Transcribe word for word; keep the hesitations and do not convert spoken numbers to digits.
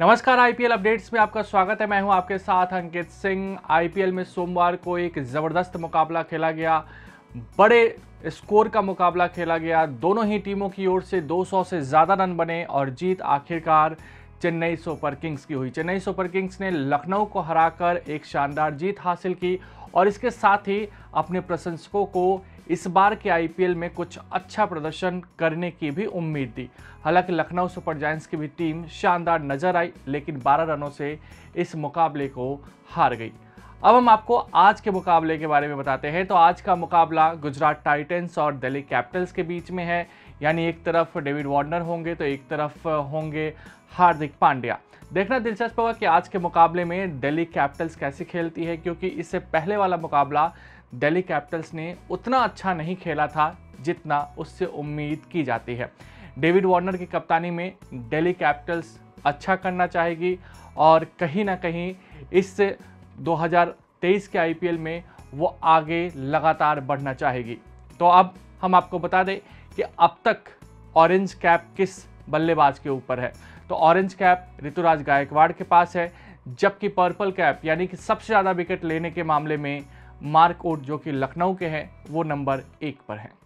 नमस्कार IPL updates में आपका स्वागत है। मैं हूं आपके साथ अंकित सिंह। आईपीएल में सोमवार को एक ज़बरदस्त मुकाबला खेला गया, बड़े स्कोर का मुकाबला खेला गया। दोनों ही टीमों की ओर से दो सौ से ज़्यादा रन बने और जीत आखिरकार चेन्नई सुपर किंग्स की हुई। चेन्नई सुपर किंग्स ने लखनऊ को हराकर एक शानदार जीत हासिल की और इसके साथ ही अपने प्रशंसकों को इस बार के आईपीएल में कुछ अच्छा प्रदर्शन करने की भी उम्मीद दी। हालांकि लखनऊ सुपरजायंट्स की भी टीम शानदार नजर आई, लेकिन बारह रनों से इस मुकाबले को हार गई। अब हम आपको आज के मुकाबले के बारे में बताते हैं। तो आज का मुकाबला गुजरात टाइटन्स और दिल्ली कैपिटल्स के बीच में है, यानी एक तरफ डेविड वार्नर होंगे तो एक तरफ होंगे हार्दिक पांड्या। देखना दिलचस्प होगा कि आज के मुकाबले में दिल्ली कैपिटल्स कैसे खेलती है, क्योंकि इससे पहले वाला मुकाबला दिल्ली कैपिटल्स ने उतना अच्छा नहीं खेला था जितना उससे उम्मीद की जाती है। डेविड वार्नर की कप्तानी में दिल्ली कैपिटल्स अच्छा करना चाहेगी और कहीं ना कहीं इस दो हज़ार तेईस के आईपीएल में वो आगे लगातार बढ़ना चाहेगी। तो अब हम आपको बता दें कि अब तक ऑरेंज कैप किस बल्लेबाज के ऊपर है, तो ऑरेंज कैप ऋतुराज गायकवाड़ के पास है, जबकि पर्पल कैप यानी कि सबसे ज़्यादा विकेट लेने के मामले में मार्क ओट जो कि लखनऊ के हैं वो नंबर एक पर हैं।